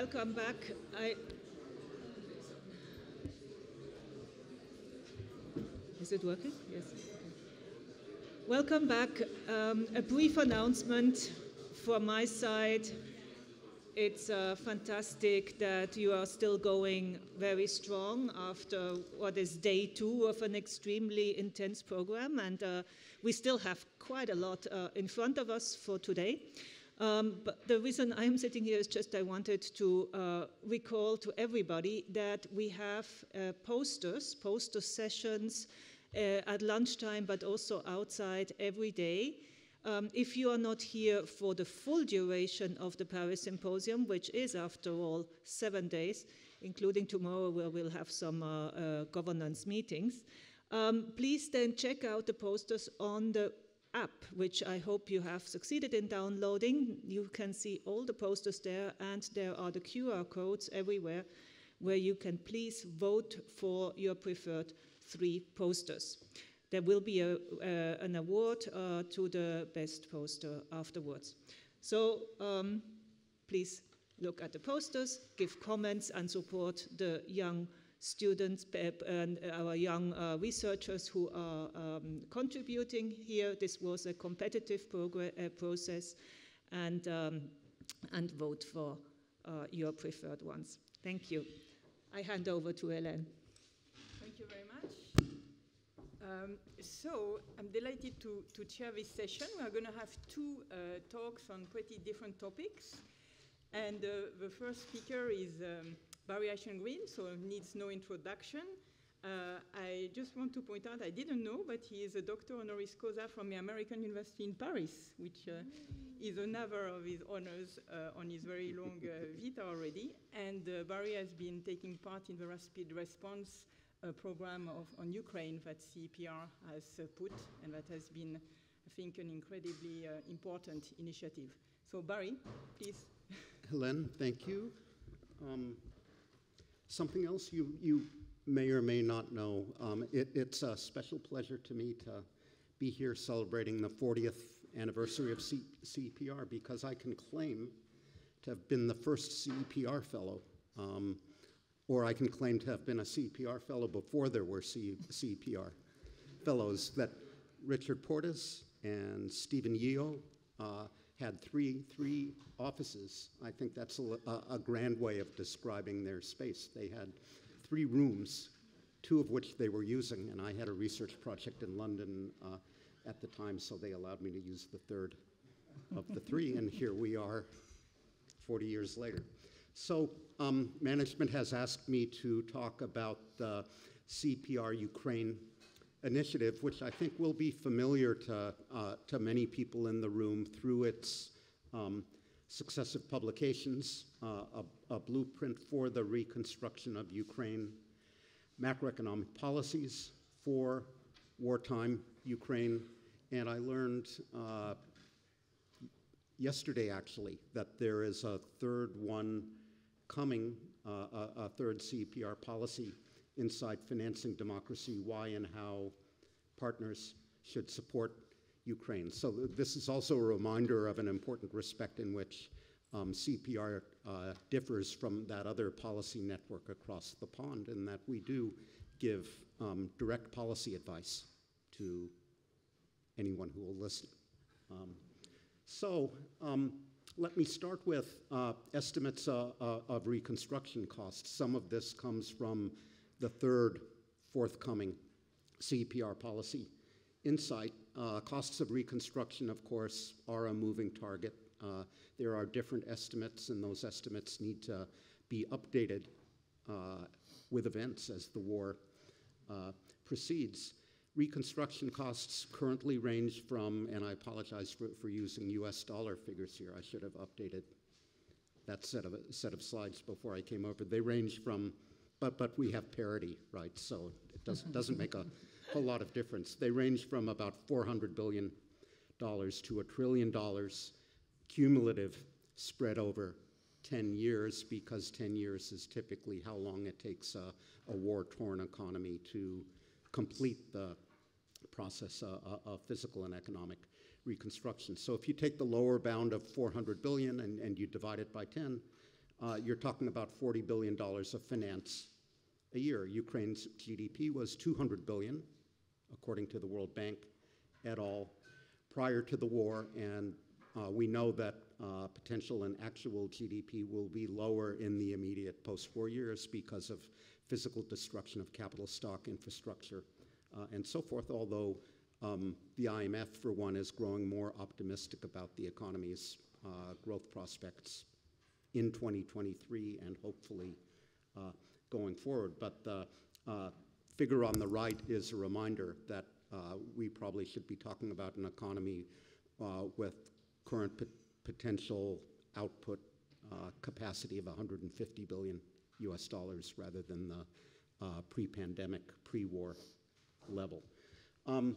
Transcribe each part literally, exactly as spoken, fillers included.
welcome back. I... Is it working? Yes. Okay. Welcome back. Um, a brief announcement from my side. It's uh, fantastic that you are still going very strong after what is day two of an extremely intense program, and uh, we still have quite a lot uh, in front of us for today. Um, but the reason I'm sitting here is just I wanted to uh, recall to everybody that we have uh, posters, poster sessions uh, at lunchtime, but also outside every day. Um, if you are not here for the full duration of the Paris Symposium, which is, after all, seven days, including tomorrow where we'll have some uh, uh, governance meetings, um, please then check out the posters on the app, which I hope you have succeeded in downloading. You can see all the posters there, and there are the Q R codes everywhere where you can please vote for your preferred three posters. There will be a, uh, an award uh, to the best poster afterwards. So um, please look at the posters, give comments, and support the young students and our young uh, researchers who are um, contributing here. This was a competitive uh, process, and, um, and vote for uh, your preferred ones. Thank you. I hand over to Hélène. Thank you very much. Um, so I'm delighted to, to chair this session. We are going to have two uh, talks on pretty different topics. And uh, the first speaker is um, Barry Eichengreen, so needs no introduction. Uh, I just want to point out, I didn't know, but he is a doctor honoris causa from the American University in Paris, which uh, is another of his honors uh, on his very long uh, vita already. And uh, Barry has been taking part in the rapid response uh, program of, on Ukraine that C E P R has uh, put, and that has been, I think, an incredibly uh, important initiative. So Barry, please. Hélène, thank you. Um, Something else you, you may or may not know, um, it, it's a special pleasure to me to be here celebrating the fortieth anniversary of C E P R, because I can claim to have been the first C E P R fellow, um, or I can claim to have been a C E P R fellow before there were C E P R fellows. That Richard Portis and Stephen Yeo uh, had three, three offices. I think that's a, a, a grand way of describing their space. They had three rooms, two of which they were using, and I had a research project in London uh, at the time, so they allowed me to use the third of the three, and here we are forty years later. So um, management has asked me to talk about the C E P R Ukraine initiative, which I think will be familiar to, uh, to many people in the room through its um, successive publications, uh, a, a blueprint for the reconstruction of Ukraine, macroeconomic policies for wartime Ukraine, and I learned uh, yesterday, actually, that there is a third one coming, uh, a, a third C E P R policy, Inside Financing Democracy, Why and How Partners Should Support Ukraine. So th this is also a reminder of an important respect in which um, C E P R uh, differs from that other policy network across the pond, in that we do give um, direct policy advice to anyone who will listen. Um, so um, let me start with uh, estimates uh, uh, of reconstruction costs. Some of this comes from the third forthcoming C E P R policy, Insight. Uh, costs of reconstruction, of course, are a moving target. Uh, there are different estimates, and those estimates need to be updated uh, with events as the war uh, proceeds. Reconstruction costs currently range from, and I apologize for, for using U S dollar figures here, I should have updated that set of, set of slides before I came over. They range from But, but we have parity, right? So it does, doesn't make a whole lot of difference. They range from about four hundred billion dollars to a trillion dollars cumulative, spread over ten years, because ten years is typically how long it takes a, a war-torn economy to complete the process uh, of physical and economic reconstruction. So if you take the lower bound of four hundred billion and, and you divide it by ten, uh, you're talking about forty billion dollars of finance a year. Ukraine's G D P was two hundred billion dollars, according to the World Bank et al. Prior to the war, and uh, we know that uh, potential and actual G D P will be lower in the immediate post-war years because of physical destruction of capital stock, infrastructure, uh, and so forth, although um, the I M F, for one, is growing more optimistic about the economy's uh, growth prospects in twenty twenty-three and hopefully uh, going forward. But the uh, figure on the right is a reminder that Uh, we probably should be talking about an economy uh, with current pot potential output uh, capacity of one hundred fifty billion U S dollars rather than the uh, pre-pandemic, pre-war level. Um,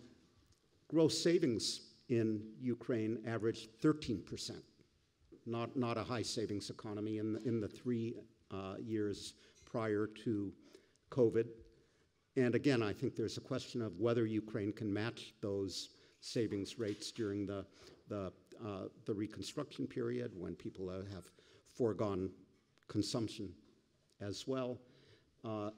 gross savings in Ukraine averaged thirteen percent, not, not a high savings economy in the, in the three uh, years prior to COVID. And again, I think there's a question of whether Ukraine can match those savings rates during the, the, uh, the reconstruction period when people uh, have foregone consumption as well. Uh,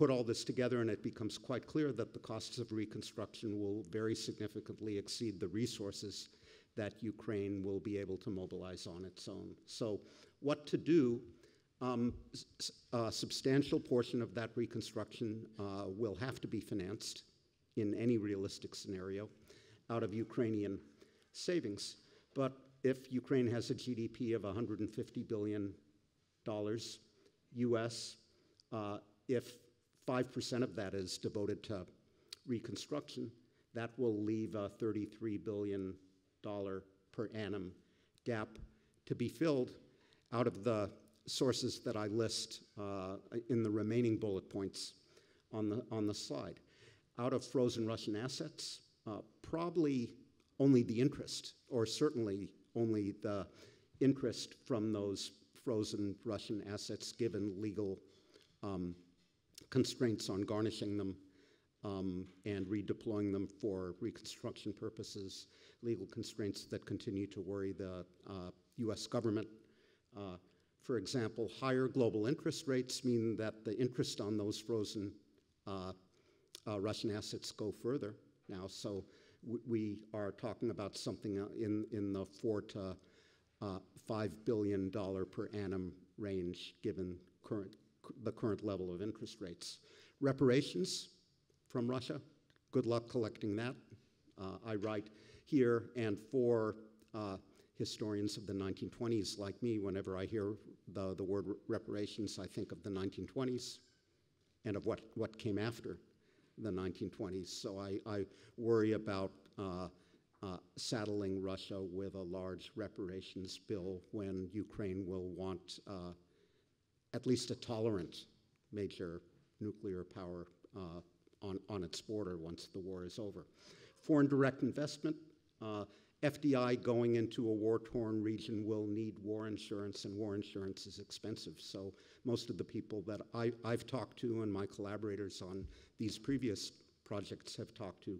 put all this together and it becomes quite clear that the costs of reconstruction will very significantly exceed the resources that Ukraine will be able to mobilize on its own. So what to do? Um, a substantial portion of that reconstruction uh, will have to be financed in any realistic scenario out of Ukrainian savings. But if Ukraine has a G D P of one hundred fifty billion dollars U S, uh, if five percent of that is devoted to reconstruction, that will leave a thirty-three billion dollars per annum gap to be filled out of the sources that I list uh, in the remaining bullet points on the, on the slide. Out of frozen Russian assets, uh, probably only the interest, or certainly only the interest from those frozen Russian assets given legal um, constraints on garnishing them um, and redeploying them for reconstruction purposes, legal constraints that continue to worry the uh, U S government. Uh, For example, higher global interest rates mean that the interest on those frozen uh, uh, Russian assets go further now. So w we are talking about something in, in the four to uh, five billion dollar per annum range, given current, the current level of interest rates. Reparations from Russia, good luck collecting that. Uh, I write here, and for uh, historians of the nineteen twenties like me, whenever I hear the, the word reparations, I think of the nineteen twenties and of what, what came after the nineteen twenties. So I, I worry about uh, uh, saddling Russia with a large reparations bill when Ukraine will want uh, at least a tolerant major nuclear power uh, on, on its border once the war is over. Foreign direct investment. Uh, F D I going into a war-torn region will need war insurance, and war insurance is expensive. So most of the people that I, I've talked to and my collaborators on these previous projects have talked to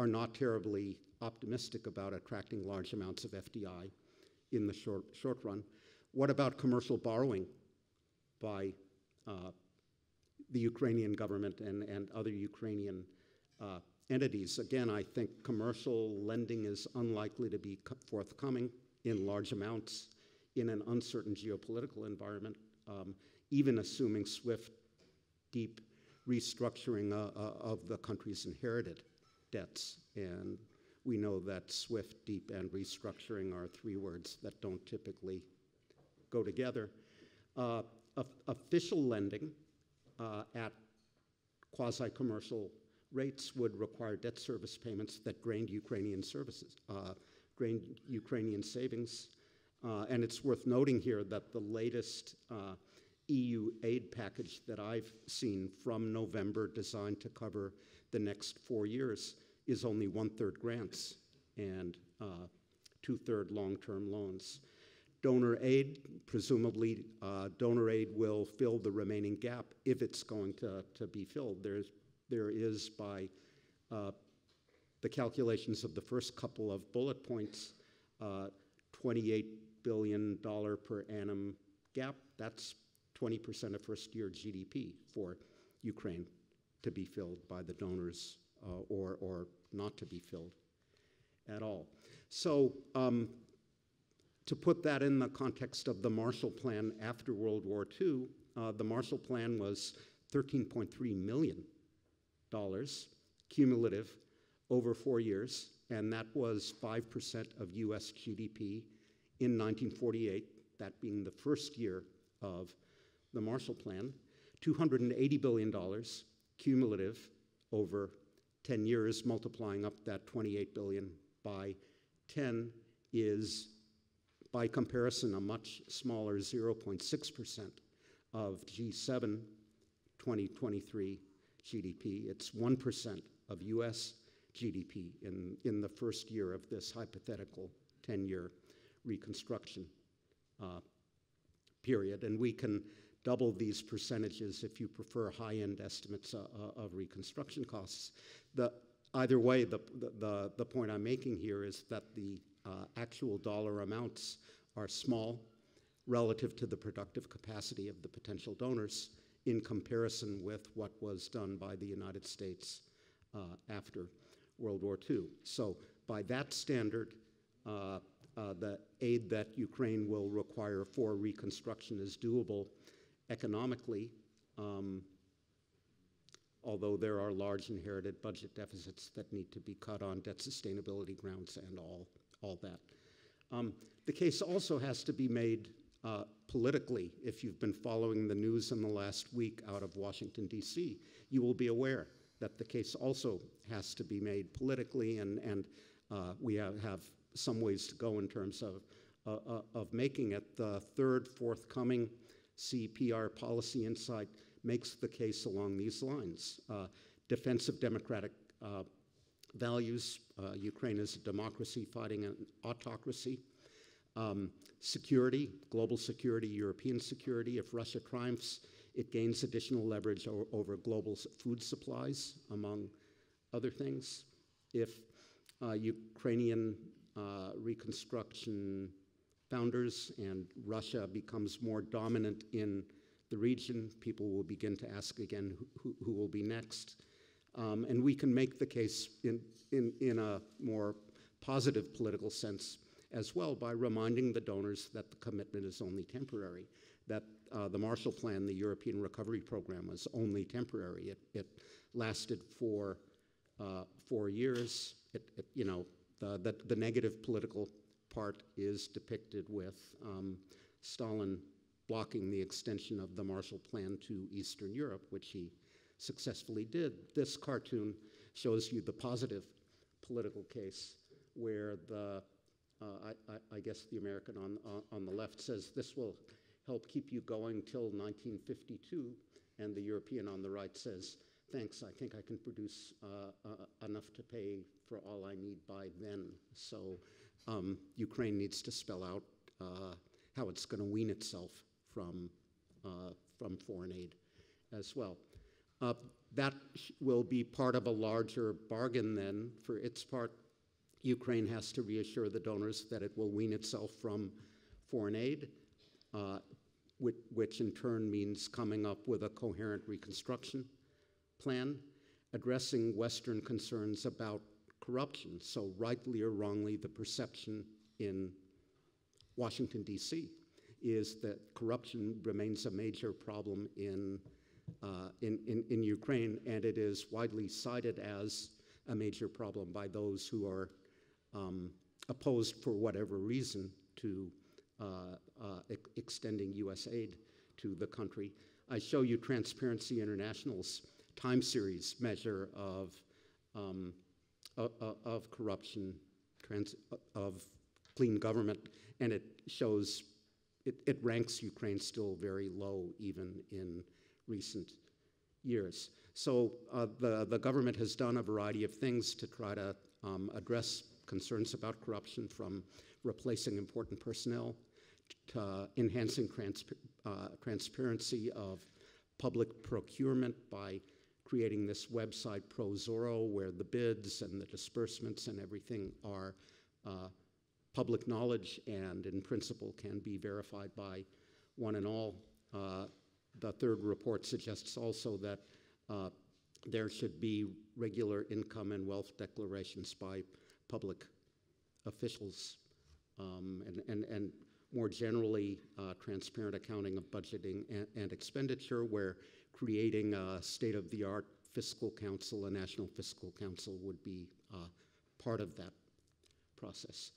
are not terribly optimistic about attracting large amounts of F D I in the short, short run. What about commercial borrowing by uh, the Ukrainian government and, and other Ukrainian uh, entities? Again, I think commercial lending is unlikely to be forthcoming in large amounts in an uncertain geopolitical environment, um, even assuming swift, deep restructuring uh, uh, of the country's inherited debts. And we know that swift, deep, and restructuring are three words that don't typically go together. Uh, official lending uh, at quasi-commercial rates would require debt service payments that drained Ukrainian services, uh, drained Ukrainian savings. Uh, and it's worth noting here that the latest uh, E U aid package that I've seen from November, designed to cover the next four years, is only one-third grants and uh, two-third long-term loans. Donor aid, presumably uh, donor aid will fill the remaining gap if it's going to, to be filled. There's There is, by uh, the calculations of the first couple of bullet points, uh, twenty-eight billion dollars per annum gap, that's twenty percent of first-year G D P for Ukraine to be filled by the donors uh, or, or not to be filled at all. So um, to put that in the context of the Marshall Plan after World War Two, uh, the Marshall Plan was thirteen point three million dollars cumulative over four years, and that was five percent of U S G D P in nineteen forty-eight, that being the first year of the Marshall Plan, two hundred eighty billion dollars cumulative over ten years, multiplying up that twenty-eight billion by ten is, by comparison, a much smaller zero point six percent of G seven twenty twenty-three G D P. It's one percent of U S G D P in, in the first year of this hypothetical ten-year reconstruction uh, period. And we can double these percentages if you prefer high-end estimates uh, uh, of reconstruction costs. The, either way, the, the, the point I'm making here is that the uh, actual dollar amounts are small relative to the productive capacity of the potential donors in comparison with what was done by the United States uh, after World War Two. So by that standard, uh, Uh, the aid that Ukraine will require for reconstruction is doable economically, um, although there are large inherited budget deficits that need to be cut on debt sustainability grounds and all, all that. Um, the case also has to be made uh, politically. If you've been following the news in the last week out of Washington, D C, you will be aware that the case also has to be made politically, and, and uh, we have, have some ways to go in terms of, uh, of making it. The third forthcoming C E P R policy insight makes the case along these lines. Uh, defensive democratic uh, values, uh, Ukraine is a democracy fighting an autocracy. Um, security, global security, European security. If Russia triumphs, it gains additional leverage over global food supplies, among other things. If uh, Ukrainian Uh, reconstruction founders and Russia becomes more dominant in the region, people will begin to ask again who, who will be next. Um, and we can make the case in, in, in a more positive political sense as well by reminding the donors that the commitment is only temporary, that uh, the Marshall Plan, the European Recovery Program, was only temporary. It, it lasted for uh, four years. It, it, you know, The, the, the negative political part is depicted with um, Stalin blocking the extension of the Marshall Plan to Eastern Europe, which he successfully did. This cartoon shows you the positive political case where the, uh, I, I, I guess the American on, uh, on the left says this will help keep you going till nineteen fifty-two, and the European on the right says, thanks, I think I can produce uh, uh, enough to pay for all I need by then. So um, Ukraine needs to spell out uh, how it's going to wean itself from, uh, from foreign aid as well. Uh, that will be part of a larger bargain then. For its part, Ukraine has to reassure the donors that it will wean itself from foreign aid, uh, which, which in turn means coming up with a coherent reconstruction plan, addressing Western concerns about corruption. So rightly or wrongly, the perception in Washington, D C is that corruption remains a major problem in, uh, in, in, in Ukraine, and it is widely cited as a major problem by those who are um, opposed for whatever reason to uh, uh, ex extending U S aid to the country. I show you Transparency International's time series measure of, um, uh, uh, of corruption, trans uh, of clean government, and it shows, it, it ranks Ukraine still very low even in recent years. So uh, the, the government has done a variety of things to try to um, address concerns about corruption, from replacing important personnel to uh, enhancing transpa uh, transparency of public procurement by creating this website ProZorro, where the bids and the disbursements and everything are uh, public knowledge and in principle can be verified by one and all. Uh, the third report suggests also that uh, there should be regular income and wealth declarations by public officials, um, and, and, and more generally uh, transparent accounting of budgeting and, and expenditure, where creating a state-of-the-art fiscal council, a national fiscal council, would be uh, part of that process.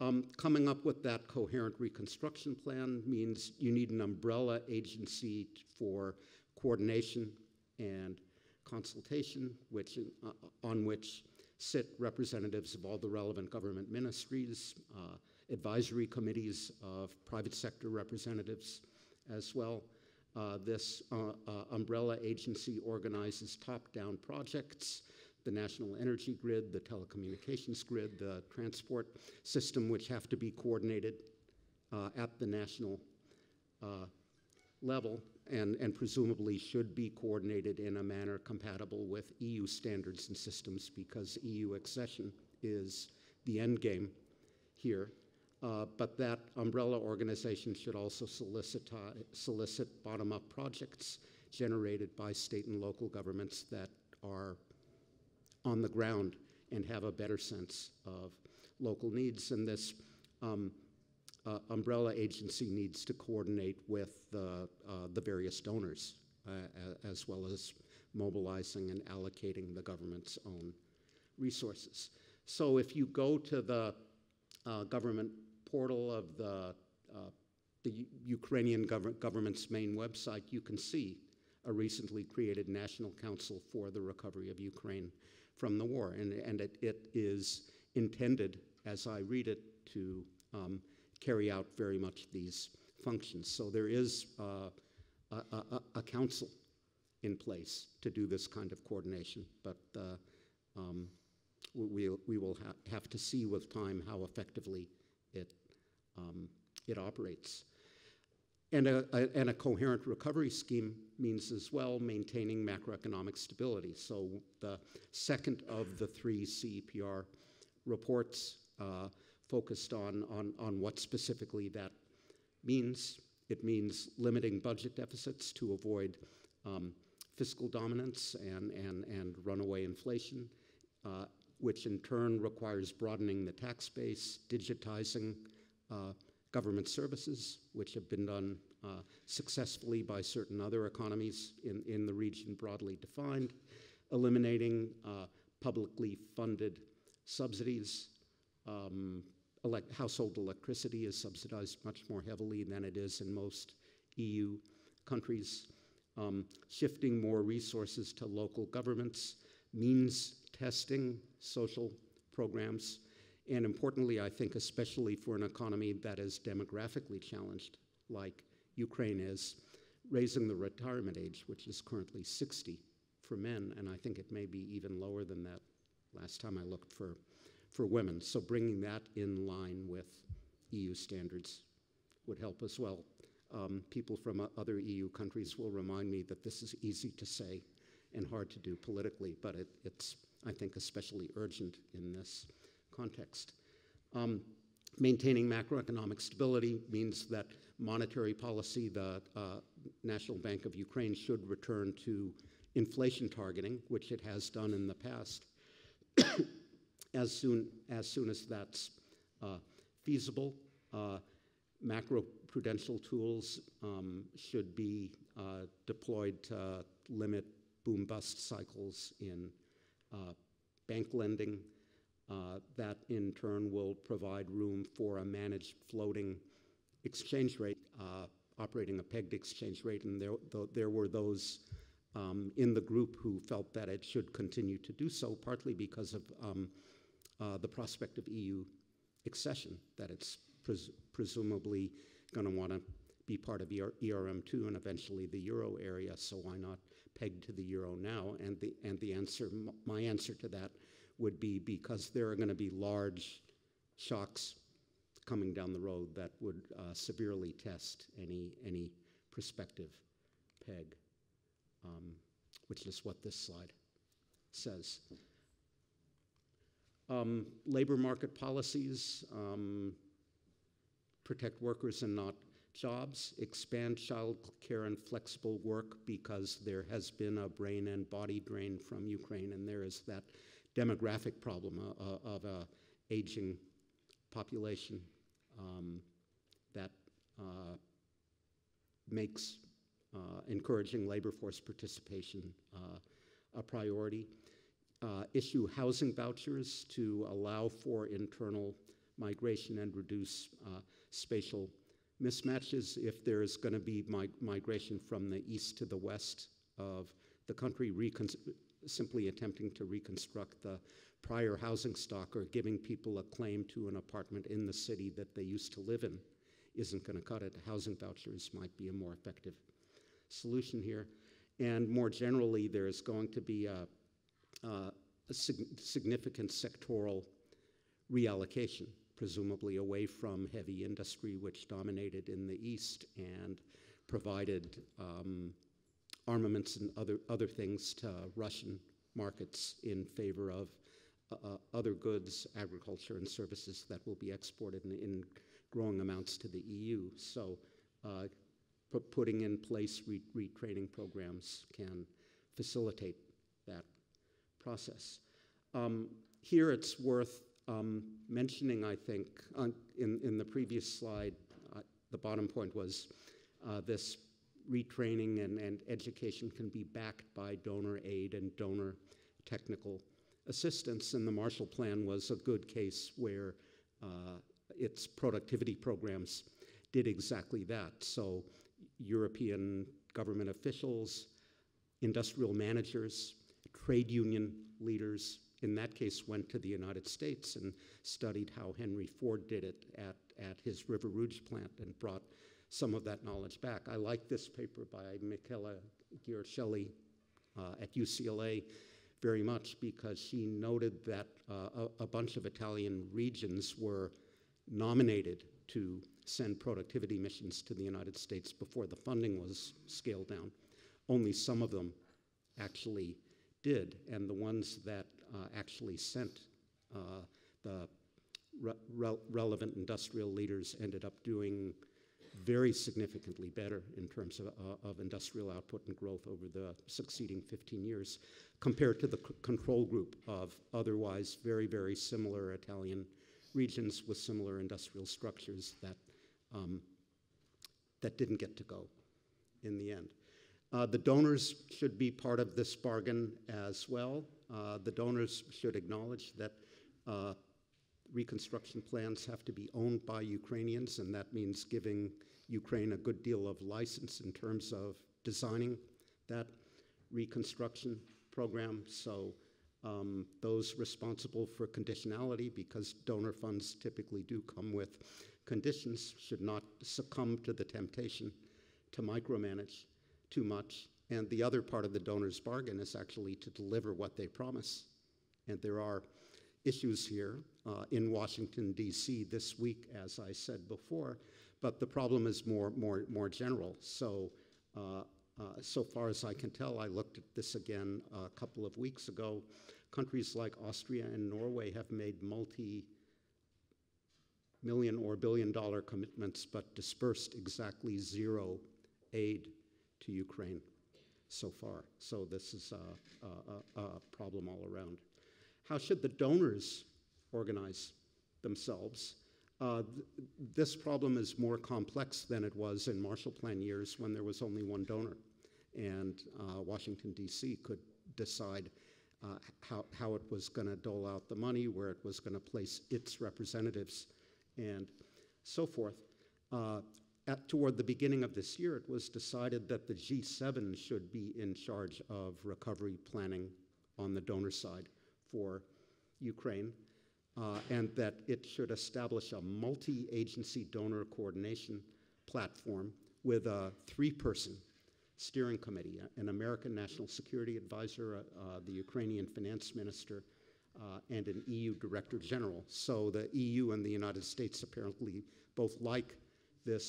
Um, coming up with that coherent reconstruction plan means you need an umbrella agency for coordination and consultation, which, uh, on which sit representatives of all the relevant government ministries, uh, advisory committees of private sector representatives as well. Uh, this uh, uh, umbrella agency organizes top-down projects: the national energy grid, the telecommunications grid, the transport system, which have to be coordinated uh, at the national uh, level, and, and presumably should be coordinated in a manner compatible with E U standards and systems, because E U accession is the end game here. Uh, but that umbrella organization should also solicit, solicit bottom-up projects generated by state and local governments that are on the ground and have a better sense of local needs. And this um, uh, umbrella agency needs to coordinate with uh, uh, the various donors, uh, as well as mobilizing and allocating the government's own resources. So if you go to the uh, government portal of the, uh, the Ukrainian gov- government's main website, you can see a recently created National Council for the Recovery of Ukraine from the War. And, and it, it is intended, as I read it, to um, carry out very much these functions. So there is uh, a, a, a council in place to do this kind of coordination, but uh, um, we, we will ha have to see with time how effectively it, um, it operates. And a, a, and a coherent recovery scheme means as well maintaining macroeconomic stability. So the second of the three C E P R reports uh, focused on, on, on what specifically that means. It means limiting budget deficits to avoid um, fiscal dominance and, and, and runaway inflation, uh, which in turn requires broadening the tax base, digitizing uh, government services, which have been done uh, successfully by certain other economies in, in the region broadly defined, eliminating uh, publicly funded subsidies. Um, elect household electricity is subsidized much more heavily than it is in most E U countries. Um, shifting more resources to local governments, means testing social programs, and importantly, I think, especially for an economy that is demographically challenged, like Ukraine is, raising the retirement age, which is currently sixty for men, and I think it may be even lower than that last time I looked for, for women. So bringing that in line with E U standards would help as well. Um, people from uh, other E U countries will remind me that this is easy to say and hard to do politically, but it, it's, I think, especially urgent in this context. Um, maintaining macroeconomic stability means that monetary policy, the uh, National Bank of Ukraine should return to inflation targeting, which it has done in the past, as soon as soon as that's uh, feasible. Uh, macroprudential tools um, should be uh, deployed to limit boom-bust cycles in uh, bank lending. Uh, that in turn will provide room for a managed floating exchange rate, uh, operating a pegged exchange rate, and there, th there were those um, in the group who felt that it should continue to do so, partly because of um, uh, the prospect of E U accession, that it's pres presumably going to want to be part of E R M two and eventually the euro area, so why not peg to the euro now? And the, and the answer, m my answer to that would be because there are going to be large shocks coming down the road that would uh, severely test any any prospective peg, um, which is what this slide says. Um, labor market policies um, protect workers and not jobs, expand child care and flexible work, because there has been a brain and body drain from Ukraine, and there is that demographic problem uh, of an aging population um, that uh, makes uh, encouraging labor force participation uh, a priority. Uh, issue housing vouchers to allow for internal migration and reduce uh, spatial mismatches. If there is going to be mi migration from the east to the west of the country, simply attempting to reconstruct the prior housing stock or giving people a claim to an apartment in the city that they used to live in isn't going to cut it. Housing vouchers might be a more effective solution here. And more generally, there is going to be a Uh, a sig significant sectoral reallocation, presumably away from heavy industry, which dominated in the East and provided um, armaments and other, other things to Russian markets in favor of uh, other goods, agriculture, and services that will be exported in, in growing amounts to the E U. So uh, pu putting in place re retraining programs can facilitate that process. Um, here it's worth um, mentioning, I think, on, in, in the previous slide, uh, the bottom point was uh, this retraining and, and education can be backed by donor aid and donor technical assistance, and the Marshall Plan was a good case where uh, its productivity programs did exactly that. So European government officials, industrial managers, trade union leaders, in that case, went to the United States and studied how Henry Ford did it at, at his River Rouge plant and brought some of that knowledge back. I like this paper by Michela Ghiarcelli uh, at U C L A very much, because she noted that uh, a, a bunch of Italian regions were nominated to send productivity missions to the United States before the funding was scaled down. Only some of them actually did, and the ones that uh, actually sent uh, the re re relevant industrial leaders ended up doing very significantly better in terms of, uh, of industrial output and growth over the succeeding fifteen years compared to the c control group of otherwise very, very similar Italian regions with similar industrial structures that, um, that didn't get to go in the end. Uh, the donors should be part of this bargain as well. Uh, the donors should acknowledge that uh, reconstruction plans have to be owned by Ukrainians, and that means giving Ukraine a good deal of license in terms of designing that reconstruction program. So um, those responsible for conditionality, because donor funds typically do come with conditions, should not succumb to the temptation to micromanage too much. And the other part of the donor's bargain is actually to deliver what they promise. And there are issues here uh, in Washington, D C this week, as I said before, but the problem is more, more, more general. So, uh, uh, so far as I can tell, I looked at this again a couple of weeks ago. Countries like Austria and Norway have made multi million or billion dollar commitments, but dispersed exactly zero aid to Ukraine so far. So this is a, a, a problem all around. How should the donors organize themselves? Uh, th this problem is more complex than it was in Marshall Plan years, when there was only one donor, and uh, Washington, D C could decide uh, how, how it was going to dole out the money, where it was going to place its representatives, and so forth. Uh, At toward the beginning of this year, it was decided that the G seven should be in charge of recovery planning on the donor side for Ukraine, uh, and that it should establish a multi-agency donor coordination platform with a three-person steering committee, an American National Security Advisor, uh, the Ukrainian Finance Minister, Uh, and an E U Director General. So the E U and the United States apparently both like this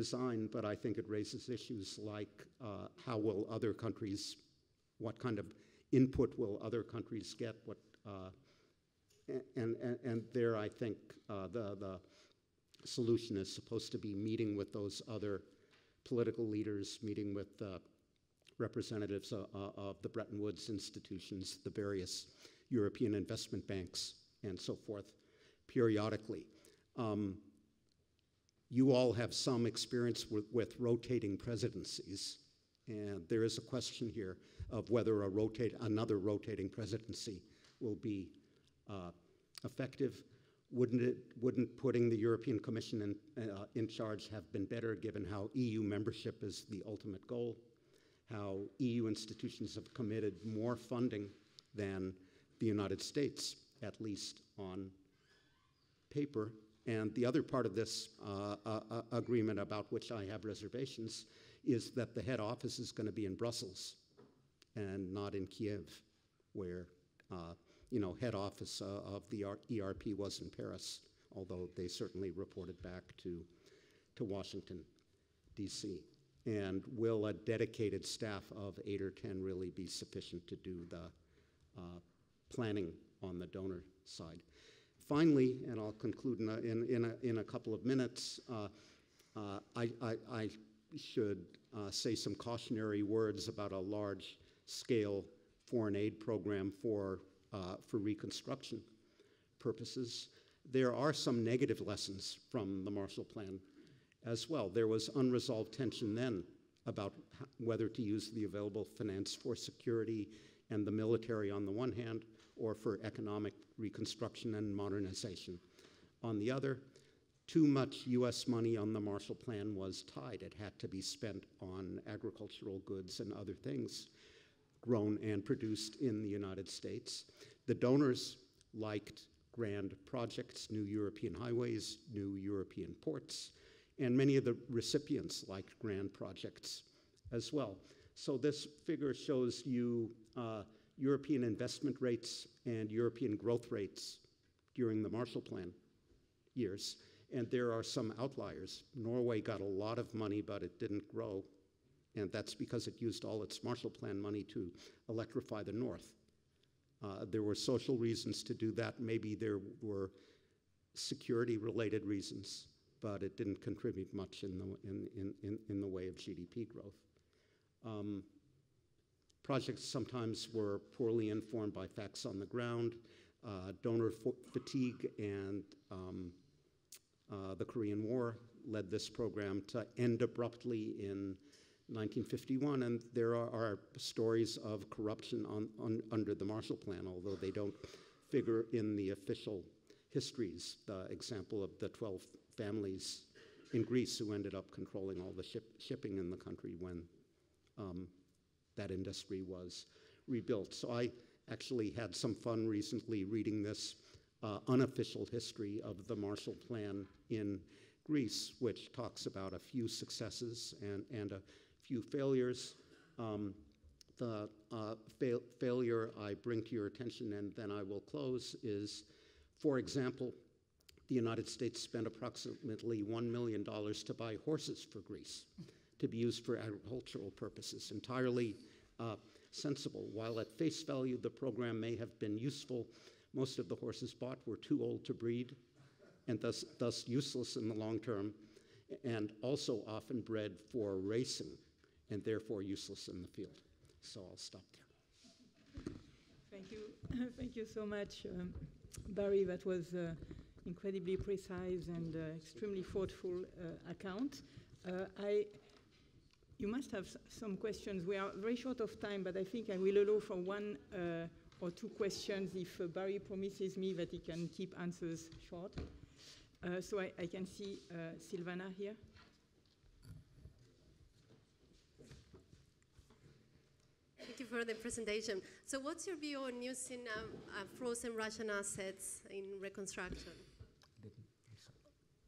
design, but I think it raises issues like uh, how will other countries, what kind of input will other countries get? What uh, and, and and there, I think uh, the the solution is supposed to be meeting with those other political leaders, meeting with uh, representatives uh, uh, of the Bretton Woods institutions, the various European investment banks, and so forth, periodically. Um, you all have some experience with, with rotating presidencies, and there is a question here of whether a rotate, another rotating presidency will be uh, effective. Wouldn't it, wouldn't putting the European Commission in, uh, in charge have been better, given how E U membership is the ultimate goal, how E U institutions have committed more funding than the United States, at least on paper? And the other part of this uh, uh, agreement, about which I have reservations, is that the head office is going to be in Brussels and not in Kiev, where uh, you know, head office uh, of the E R P was in Paris, although they certainly reported back to, to Washington, D C. And will a dedicated staff of eight or ten really be sufficient to do the uh, planning on the donor side? Finally, and I'll conclude in a, in, in a, in a couple of minutes, uh, uh, I, I, I should uh, say some cautionary words about a large-scale foreign aid program for Uh, for reconstruction purposes. There are some negative lessons from the Marshall Plan as well. There was unresolved tension then about whether to use the available finance for security and the military on the one hand, or for economic reconstruction and modernization on the other. Too much U S money on the Marshall Plan was tied. It had to be spent on agricultural goods and other things grown and produced in the United States. The donors liked grand projects, new European highways, new European ports, and many of the recipients liked grand projects as well. So this figure shows you uh, European investment rates and European growth rates during the Marshall Plan years, and there are some outliers. Norway got a lot of money, but it didn't grow. And that's because it used all its Marshall Plan money to electrify the North. Uh, there were social reasons to do that. Maybe there were security-related reasons, but it didn't contribute much in the, in, in, in, in the way of G D P growth. Um, projects sometimes were poorly informed by facts on the ground. Uh, donor fatigue and um, uh, the Korean War led this program to end abruptly in nineteen fifty-one, and there are, are stories of corruption on, on, under the Marshall Plan, although they don't figure in the official histories. The example of the twelve families in Greece who ended up controlling all the ship, shipping in the country when um, that industry was rebuilt. So I actually had some fun recently reading this uh, unofficial history of the Marshall Plan in Greece, which talks about a few successes and, and a few failures. Um, the uh, fail failure I bring to your attention, and then I will close, is, for example, the United States spent approximately one million dollars to buy horses for Greece to be used for agricultural purposes. Entirely uh, sensible. While at face value the program may have been useful, most of the horses bought were too old to breed and thus, thus useless in the long term, and also often bred for racing, and therefore useless in the field. So I'll stop there. Thank you. Thank you so much, um, Barry. That was uh, incredibly precise and uh, extremely thoughtful uh, account. Uh, I, you must have s some questions. We are very short of time, but I think I will allow for one uh, or two questions if uh, Barry promises me that he can keep answers short. Uh, so I, I can see uh, Silvana here. Thank you for the presentation. So what's your view on using um, uh, frozen Russian assets in reconstruction?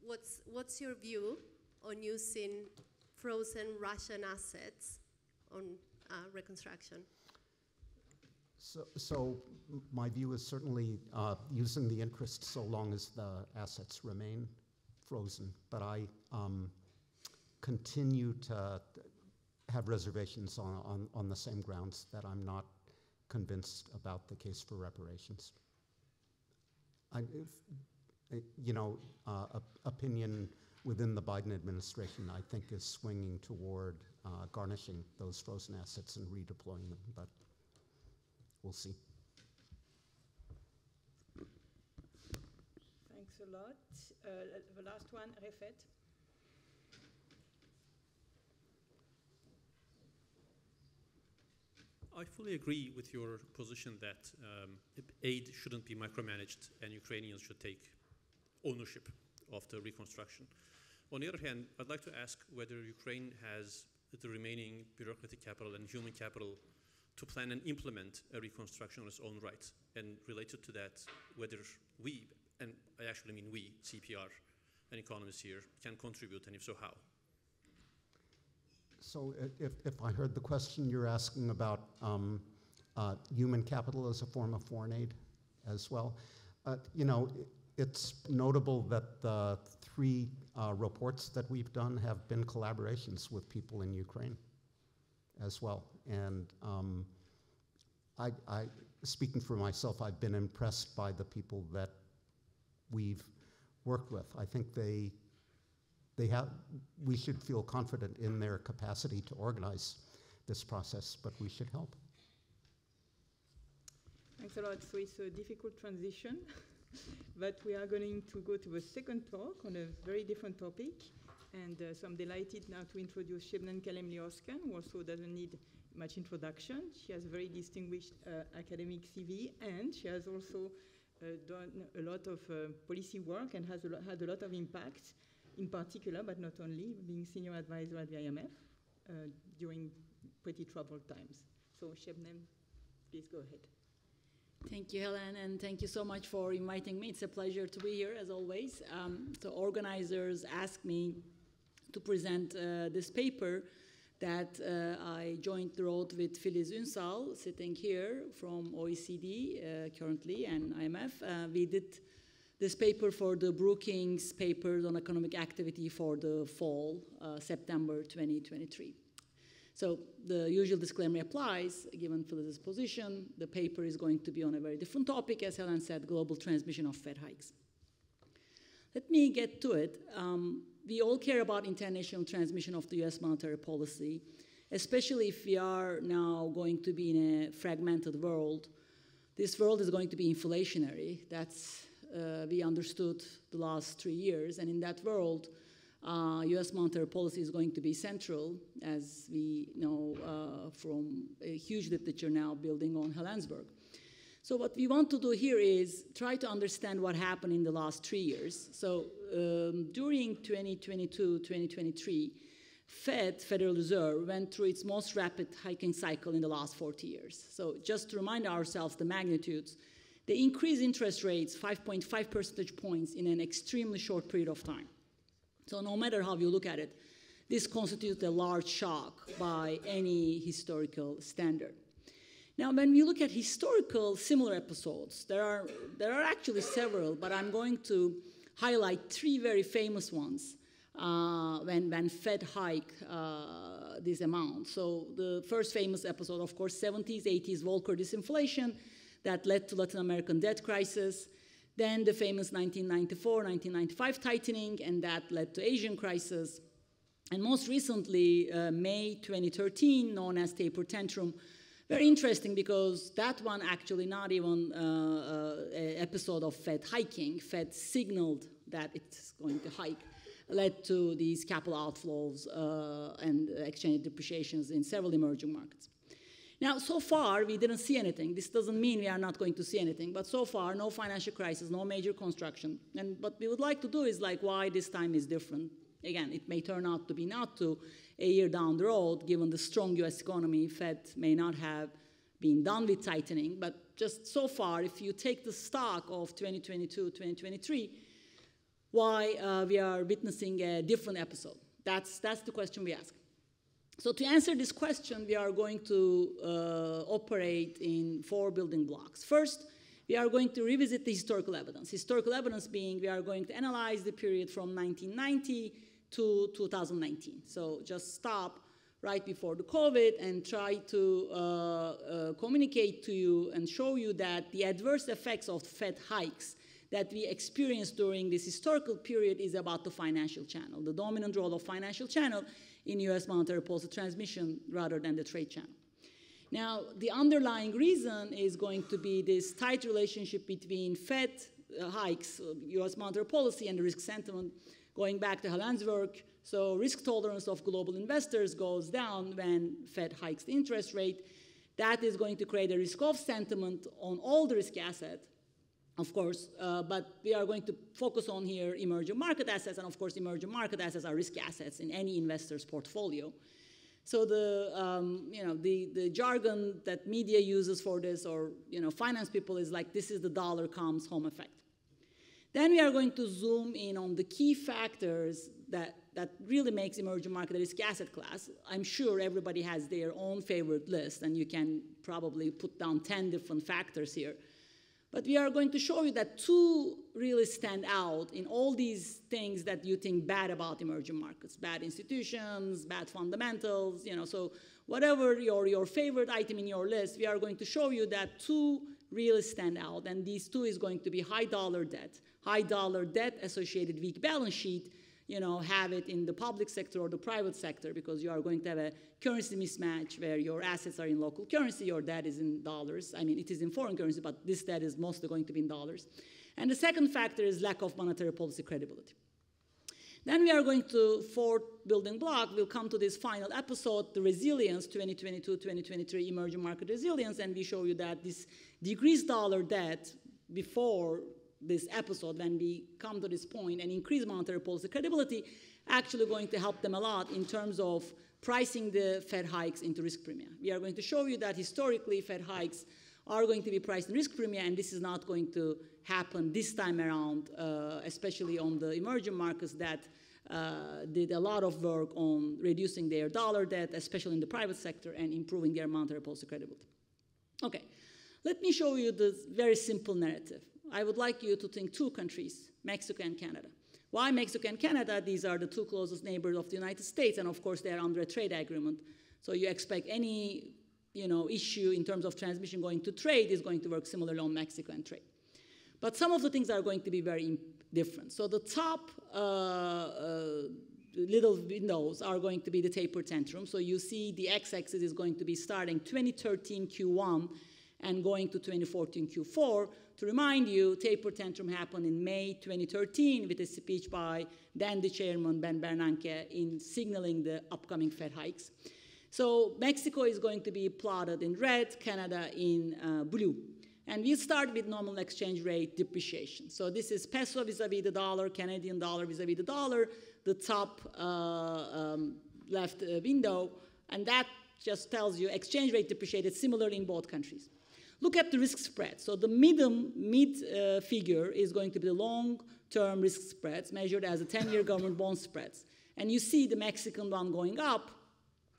What's, what's your view on using frozen Russian assets on uh, reconstruction? So, so my view is certainly uh, using the interest so long as the assets remain frozen. But I um, continue to have reservations on, on, on the same grounds that I'm not convinced about the case for reparations. I, you know, uh, opinion within the Biden administration, I think, is swinging toward uh, garnishing those frozen assets and redeploying them, but we'll see. Thanks a lot. Uh, the last one, Refet. I fully agree with your position that um, aid shouldn't be micromanaged and Ukrainians should take ownership of the reconstruction. On the other hand, I'd like to ask whether Ukraine has the remaining bureaucratic capital and human capital to plan and implement a reconstruction on its own right. And related to that, whether we, and I actually mean we, C P R and economists here, can contribute, and if so, how? So if, if I heard the question, you're asking about um, uh, human capital as a form of foreign aid as well. Uh, you know, it, it's notable that the three uh, reports that we've done have been collaborations with people in Ukraine as well. And um, I, I, speaking for myself, I've been impressed by the people that we've worked with. I think they They have, we should feel confident in their capacity to organize this process, but we should help. Thanks a lot. So it's a difficult transition, but we are going to go to the second talk on a very different topic. And uh, so I'm delighted now to introduce Sebnem Kalemli-Ozcan, who also doesn't need much introduction. She has a very distinguished uh, academic C V, and she has also uh, done a lot of uh, policy work and has a lo- had a lot of impact. In particular, but not only, being senior advisor at the I M F uh, during pretty troubled times. So, Sebnem, please go ahead. Thank you, Hélène, and thank you so much for inviting me. It's a pleasure to be here, as always. Um, so organizers asked me to present uh, this paper that uh, I joined the road with Phyllis Unsal, sitting here from O E C D uh, currently and I M F. Uh, we did this paper for the Brookings Papers on Economic Activity for the fall, uh, September twenty twenty-three. So the usual disclaimer applies, given Phyllis's position. The paper is going to be on a very different topic, as Hélène said, global transmission of Fed hikes. Let me get to it. Um, we all care about international transmission of the U S monetary policy, especially if we are now going to be in a fragmented world. This world is going to be inflationary. That's Uh, we understood the last three years, and in that world, uh, U S monetary policy is going to be central, as we know uh, from a huge literature now building on Hélène's work. So what we want to do here is try to understand what happened in the last three years. So um, during twenty twenty-two to twenty twenty-three, Fed, Federal Reserve, went through its most rapid hiking cycle in the last forty years. So just to remind ourselves the magnitudes, they increased interest rates five point five percentage points in an extremely short period of time. So no matter how you look at it, this constitutes a large shock by any historical standard. Now, when we look at historical similar episodes, there are, there are actually several, but I'm going to highlight three very famous ones uh, when, when Fed hiked uh, this amount. So the first famous episode, of course, seventies, eighties Volcker disinflation, that led to Latin American debt crisis, then the famous nineteen ninety-four, nineteen ninety-five tightening, and that led to Asian crisis, and most recently, uh, May twenty thirteen, known as Taper Tantrum. Very interesting because that one actually not even uh, uh, episode of Fed hiking. Fed signaled that it's going to hike, led to these capital outflows uh, and exchange depreciations in several emerging markets. Now, so far, we didn't see anything. This doesn't mean we are not going to see anything, but so far, no financial crisis, no major construction. And what we would like to do is like, why this time is different. Again, it may turn out to be not to a year down the road, given the strong U S economy, Fed may not have been done with tightening, but just so far, if you take the stock of twenty twenty-two, twenty twenty-three, why uh, we are witnessing a different episode? That's, that's the question we ask. So to answer this question, we are going to uh, operate in four building blocks. First, we are going to revisit the historical evidence. Historical evidence being we are going to analyze the period from nineteen ninety to two thousand nineteen. So just stop right before the COVID and try to uh, uh, communicate to you and show you that the adverse effects of Fed hikes that we experienced during this historical period is about the financial channel, the dominant role of financial channel in U S monetary policy transmission rather than the trade channel. Now, the underlying reason is going to be this tight relationship between Fed uh, hikes, uh, U S monetary policy, and the risk sentiment, going back to Helen's work. So risk tolerance of global investors goes down when Fed hikes the interest rate. That is going to create a risk-off sentiment on all the risk assets, of course, uh, but we are going to focus on here emerging market assets, and of course emerging market assets are risk assets in any investor's portfolio. So the, um, you know, the, the jargon that media uses for this, or you know, finance people, is like, this is the dollar comes home effect. Then we are going to zoom in on the key factors that, that really makes emerging market a risk asset class. I'm sure everybody has their own favorite list, and you can probably put down ten different factors here. But we are going to show you that two really stand out in all these things that you think bad about emerging markets: bad institutions, bad fundamentals, you know, so whatever your, your favorite item in your list, we are going to show you that two really stand out, and these two is going to be high dollar debt. High dollar debt associated weak balance sheet, you know, have it in the public sector or the private sector, because you are going to have a currency mismatch where your assets are in local currency, your debt is in dollars. I mean, it is in foreign currency, but this debt is mostly going to be in dollars. And the second factor is lack of monetary policy credibility. Then we are going to, fourth building block, we'll come to this final episode, the resilience, twenty twenty-two twenty twenty-three emerging market resilience, and we show you that this decreased dollar debt before this episode, when we come to this point, and increase monetary policy credibility, actually going to help them a lot in terms of pricing the Fed hikes into risk premia. We are going to show you that historically Fed hikes are going to be priced in risk premia, and this is not going to happen this time around, uh, especially on the emerging markets that uh, did a lot of work on reducing their dollar debt, especially in the private sector, and improving their monetary policy credibility. Okay, let me show you this very simple narrative. I would like you to think two countries, Mexico and Canada. Why Mexico and Canada? These are the two closest neighbors of the United States, and of course they are under a trade agreement. So you expect any, you know, issue in terms of transmission going to trade is going to work similarly on Mexico and trade. But some of the things are going to be very different. So the top uh, uh, little windows are going to be the Taper Tantrum. So you see the x-axis is going to be starting twenty thirteen Q one and going to twenty fourteen Q four. To remind you, Taper Tantrum happened in May twenty thirteen with a speech by then the chairman, Ben Bernanke, in signaling the upcoming Fed hikes. So Mexico is going to be plotted in red, Canada in uh, blue. And we start with normal exchange rate depreciation. So this is peso vis-a-vis the dollar, Canadian dollar vis-a-vis the dollar, the top uh, um, left uh, window, and that just tells you exchange rate depreciated similarly in both countries. Look at the risk spread. So the medium, mid uh, figure is going to be the long-term risk spreads measured as the ten-year government bond spreads. And you see the Mexican one going up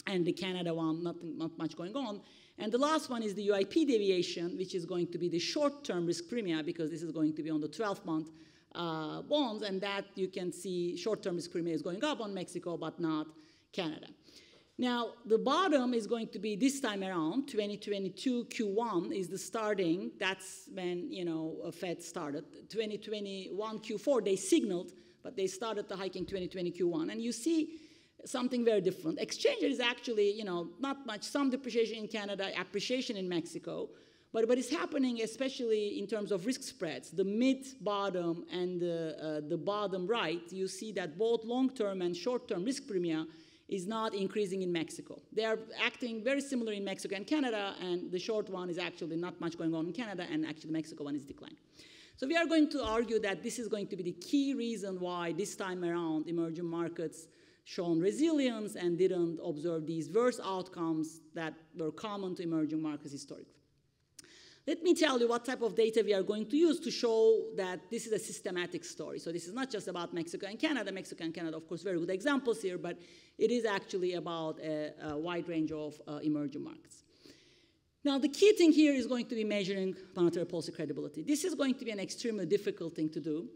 and the Canada one, nothing, not much going on. And the last one is the U I P deviation, which is going to be the short-term risk premia, because this is going to be on the twelve-month uh, bonds, and that you can see short-term risk premia is going up on Mexico, but not Canada. Now, the bottom is going to be this time around, twenty twenty-two Q one is the starting. That's when, you know, Fed started. twenty twenty-one Q four, they signaled, but they started the hiking twenty twenty Q one. And you see something very different. Exchange rate is actually, you know, not much, some depreciation in Canada, appreciation in Mexico. But what is happening, especially in terms of risk spreads, the mid-bottom and the, uh, the bottom right, you see that both long-term and short-term risk premia is not increasing in Mexico. They are acting very similar in Mexico and Canada, and the short one is actually not much going on in Canada, and actually the Mexico one is declining. So we are going to argue that this is going to be the key reason why this time around emerging markets shown resilience and didn't observe these worse outcomes that were common to emerging markets historically. Let me tell you what type of data we are going to use to show that this is a systematic story. So this is not just about Mexico and Canada. Mexico and Canada, of course, very good examples here, but it is actually about a, a wide range of uh, emerging markets. Now, the key thing here is going to be measuring monetary policy credibility. This is going to be an extremely difficult thing to do.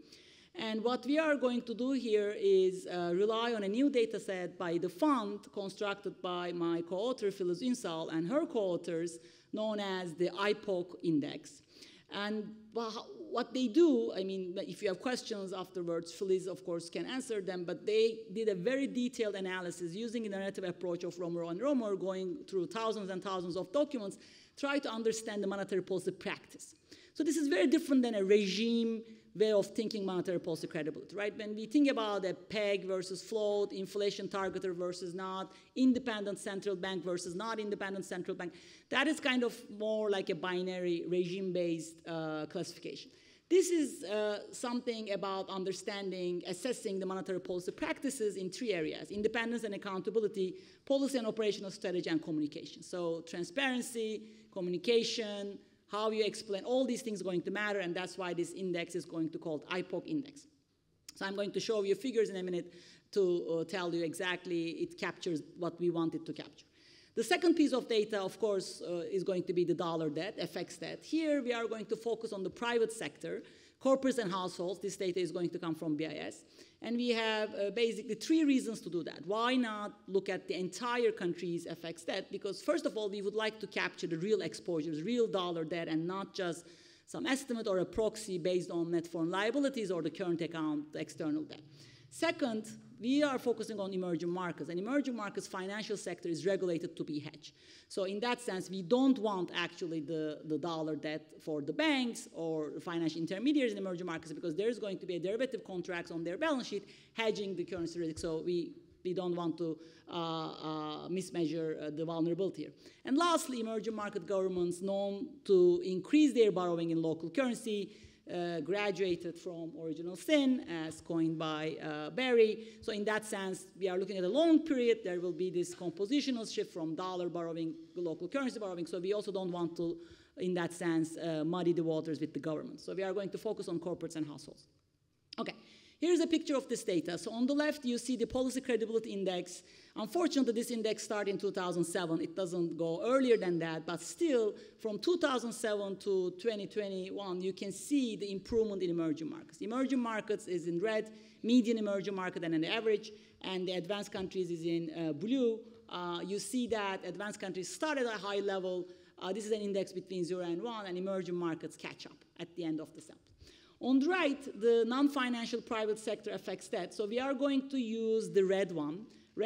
And what we are going to do here is uh, rely on a new data set by the fund constructed by my co-author, Phyllis Unsal, and her co-authors, known as the I P O C index. And what they do, I mean, if you have questions afterwards, Phyllis, of course, can answer them, but they did a very detailed analysis using a narrative approach of Romer on Romer, going through thousands and thousands of documents, try to understand the monetary policy practice. So this is very different than a regime way of thinking monetary policy credibility, right? When we think about a peg versus float, inflation targeter versus not, independent central bank versus not independent central bank, that is kind of more like a binary regime-based uh, classification. This is uh, something about understanding, assessing the monetary policy practices in three areas: independence and accountability, policy and operational strategy, and communication. So transparency, communication, how you explain, all these things going to matter, and that's why this index is going to be called I P O C index. So I'm going to show you figures in a minute to uh, tell you exactly it captures what we want it to capture. The second piece of data, of course, uh, is going to be the dollar debt, F X debt. Here we are going to focus on the private sector, corporates and households. This data is going to come from B I S. And we have uh, basically three reasons to do that. Why not look at the entire country's F X debt? Because first of all, we would like to capture the real exposures, real dollar debt, and not just some estimate or a proxy based on net foreign liabilities or the current account, the external debt. Second, we are focusing on emerging markets, and emerging markets financial sector is regulated to be hedged. So in that sense, we don't want actually the, the dollar debt for the banks or financial intermediaries in emerging markets, because there is going to be a derivative contracts on their balance sheet hedging the currency risk. So we, we don't want to uh, uh, mismeasure uh, the vulnerability here. And lastly, emerging market governments known to increase their borrowing in local currency, Uh, graduated from original sin, as coined by uh, Barry. So in that sense, we are looking at a long period. There will be this compositional shift from dollar borrowing to local currency borrowing. So we also don't want to, in that sense, uh, muddy the waters with the government. So we are going to focus on corporates and households. Okay. Here's a picture of this data. So on the left, you see the policy credibility index. Unfortunately, this index started in two thousand seven. It doesn't go earlier than that, but still, from two thousand seven to twenty twenty-one, you can see the improvement in emerging markets. Emerging markets is in red, median emerging market and an average, and the advanced countries is in uh, blue. Uh, you see that advanced countries start at a high level. Uh, this is an index between zero and one, and emerging markets catch up at the end of the sample. On the right, the non-financial private sector affects that. So we are going to use the red one.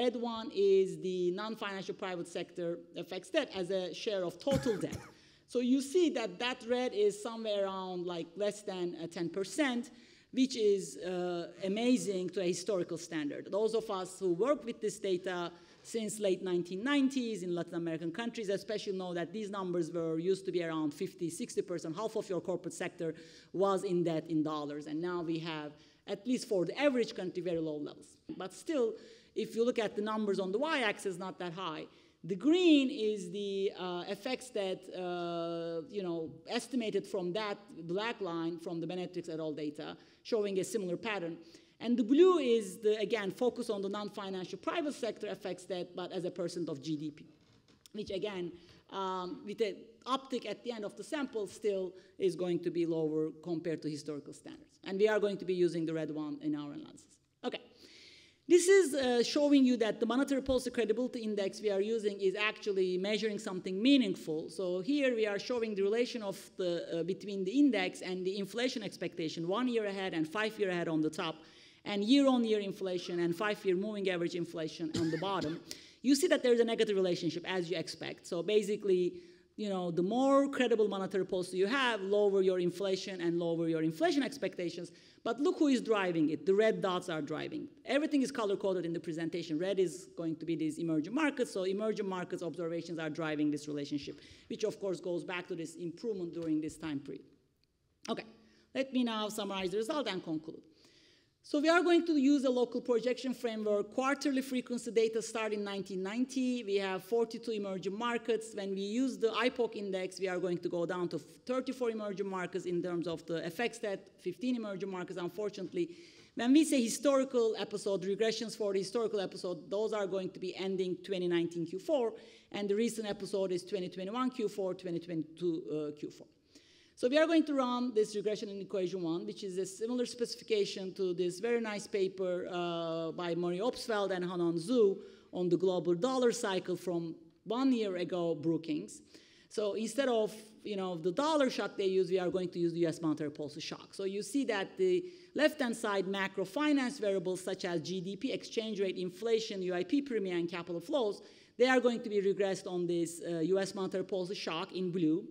Red one is the non-financial private sector affects debt as a share of total debt. So you see that that red is somewhere around like less than uh, ten percent, which is uh, amazing to a historical standard. Those of us who work with this data since late nineteen nineties in Latin American countries, especially know that these numbers were used to be around fifty, sixty percent. Half of your corporate sector was in debt in dollars, and now we have, at least for the average country, very low levels. But still, if you look at the numbers on the y-axis, not that high. The green is the uh, effects that, uh, you know, estimated from that black line from the Benetrix et al. Data, showing a similar pattern. And the blue is, the, again, focus on the non-financial private sector affects that, but as a percent of G D P, which, again, um, with an uptick at the end of the sample, still is going to be lower compared to historical standards. And we are going to be using the red one in our analysis. Okay. This is uh, showing you that the monetary policy credibility index we are using is actually measuring something meaningful. So here we are showing the relation of the, uh, between the index and the inflation expectation, one year ahead and five year ahead on the top, and year-on-year inflation and five-year moving average inflation on the bottom. You see that there's a negative relationship, as you expect. So basically, you know, the more credible monetary policy you have, lower your inflation and lower your inflation expectations. But look who is driving it. The red dots are driving. Everything is color-coded in the presentation. Red is going to be these emerging markets. So emerging markets observations are driving this relationship, which, of course, goes back to this improvement during this time period. OK, let me now summarize the result and conclude. So we are going to use a local projection framework. Quarterly frequency data start in nineteen ninety. We have forty-two emerging markets. When we use the I P O C index, we are going to go down to thirty-four emerging markets in terms of the F X debt, fifteen emerging markets, unfortunately. When we say historical episode, regressions for the historical episode, those are going to be ending twenty nineteen Q four, and the recent episode is twenty twenty-one Q four, twenty twenty-two uh, Q four. So we are going to run this regression in equation one, which is a similar specification to this very nice paper uh, by Murray Opsfeld and Hanan Zhu on the global dollar cycle from one year ago, Brookings. So instead of, you know, the dollar shock they use, we are going to use the U S monetary policy shock. So you see that the left-hand side macro finance variables such as G D P, exchange rate, inflation, U I P premium, and capital flows, they are going to be regressed on this uh, U S monetary policy shock in blue.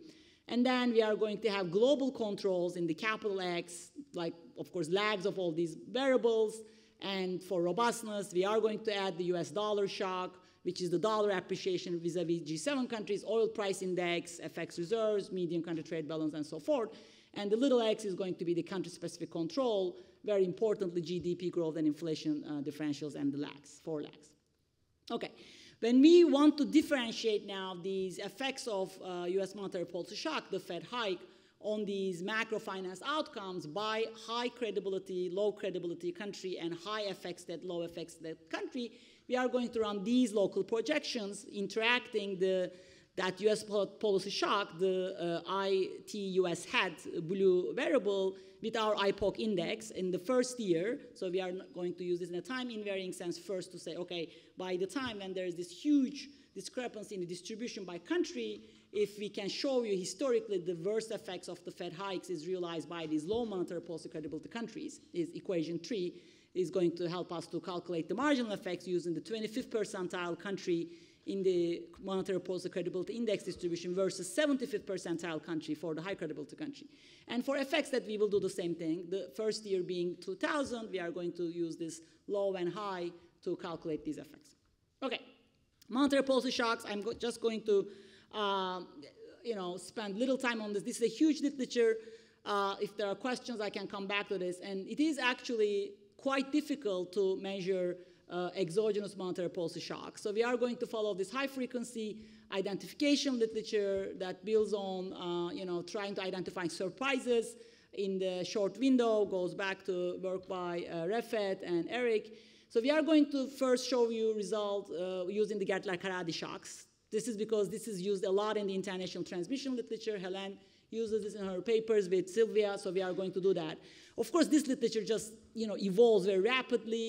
And then we are going to have global controls in the capital X, like, of course, lags of all these variables. And for robustness, we are going to add the U S dollar shock, which is the dollar appreciation vis-a-vis G seven countries, oil price index, F X reserves, median country trade balance, and so forth. And the little x is going to be the country-specific control, very importantly, G D P growth and inflation uh, differentials and the lags, four lags. Okay, when we want to differentiate now these effects of uh, U S monetary policy shock, the Fed hike, on these macro finance outcomes by high credibility, low credibility country, and high F X debt, low F X debt country, we are going to run these local projections interacting the, that U S policy shock, the uh, I T U S hat blue variable, with our I P O C index in the first year. So we are going to use this in a time invariant sense first to say, okay, by the time when there is this huge discrepancy in the distribution by country, if we can show you historically the worst effects of the Fed hikes is realized by these low monetary policy credibility countries, is equation three is going to help us to calculate the marginal effects using the twenty-fifth percentile country in the monetary policy credibility index distribution versus seventy-fifth percentile country for the high credibility country. And for effects that we will do the same thing, the first year being two thousand, we are going to use this low and high to calculate these effects. Okay, monetary policy shocks, I'm go just going to Uh, you know, spend little time on this. This is a huge literature. Uh, if there are questions, I can come back to this. And it is actually quite difficult to measure uh, exogenous monetary policy shock. So we are going to follow this high-frequency identification literature that builds on, uh, you know, trying to identify surprises in the short window, goes back to work by uh, Refet and Eric. So we are going to first show you results uh, using the Gertler-Karadi shocks. This is because this is used a lot in the international transmission literature. Hélène uses this in her papers with Sylvia, so we are going to do that. Of course, this literature just, you know, evolves very rapidly.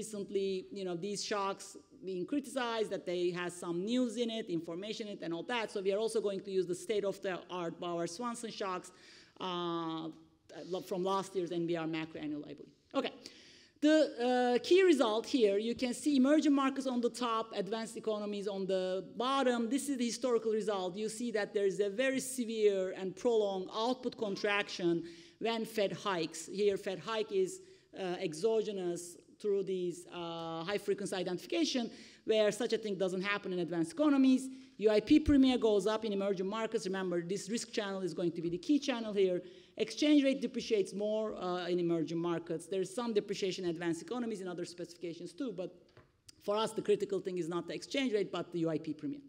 Recently, you know, these shocks being criticized, that they have some news in it, information in it, and all that. So we are also going to use the state-of-the-art Bauer-Swanson shocks uh, from last year's N B R macroannual, I believe. Okay. The uh, key result here, you can see emerging markets on the top, advanced economies on the bottom. This is the historical result. You see that there is a very severe and prolonged output contraction when Fed hikes. Here, Fed hike is uh, exogenous through these uh, high-frequency identification, where such a thing doesn't happen in advanced economies. U I P premium goes up in emerging markets. Remember, this risk channel is going to be the key channel here. Exchange rate depreciates more uh, in emerging markets. There's some depreciation in advanced economies and other specifications too, but for us, the critical thing is not the exchange rate, but the U I P premium.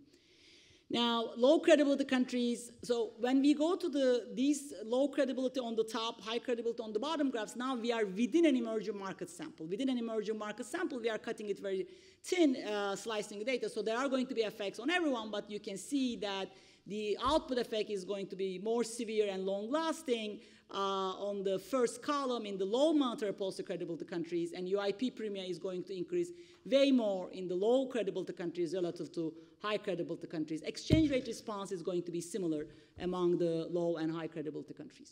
Now, low credibility countries, so when we go to the, these low credibility on the top, high credibility on the bottom graphs, now we are within an emerging market sample. Within an emerging market sample, we are cutting it very thin, uh, slicing data, so there are going to be effects on everyone, but you can see that the output effect is going to be more severe and long-lasting uh, on the first column in the low monetary policy credibility countries, and U I P premium is going to increase way more in the low credibility countries relative to high credibility countries. Exchange rate response is going to be similar among the low and high credibility countries.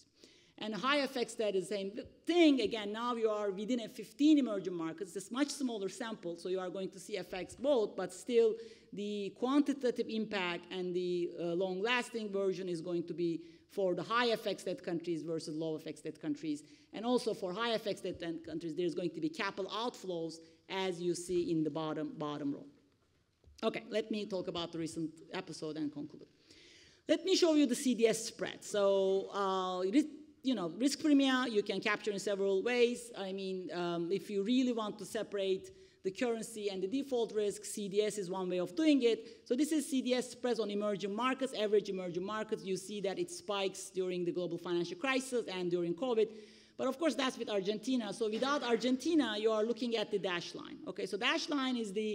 And high F X debt is the same thing. Again, now you are within a fifteen emerging markets. It's a much smaller sample, so you are going to see F X both, but still the quantitative impact and the uh, long-lasting version is going to be for the high F X debt countries versus low F X debt countries. And also for high F X debt countries, there's going to be capital outflows, as you see in the bottom, bottom row. Okay, let me talk about the recent episode and conclude. Let me show you the C D S spread. So, uh, you know, risk premia you can capture in several ways. I mean, um, if you really want to separate the currency and the default risk, C D S is one way of doing it. So this is C D S spreads on emerging markets, average emerging markets. You see that it spikes during the global financial crisis and during COVID. But of course, that's with Argentina. So without Argentina, you are looking at the dashed line. Okay, so dashed line is the,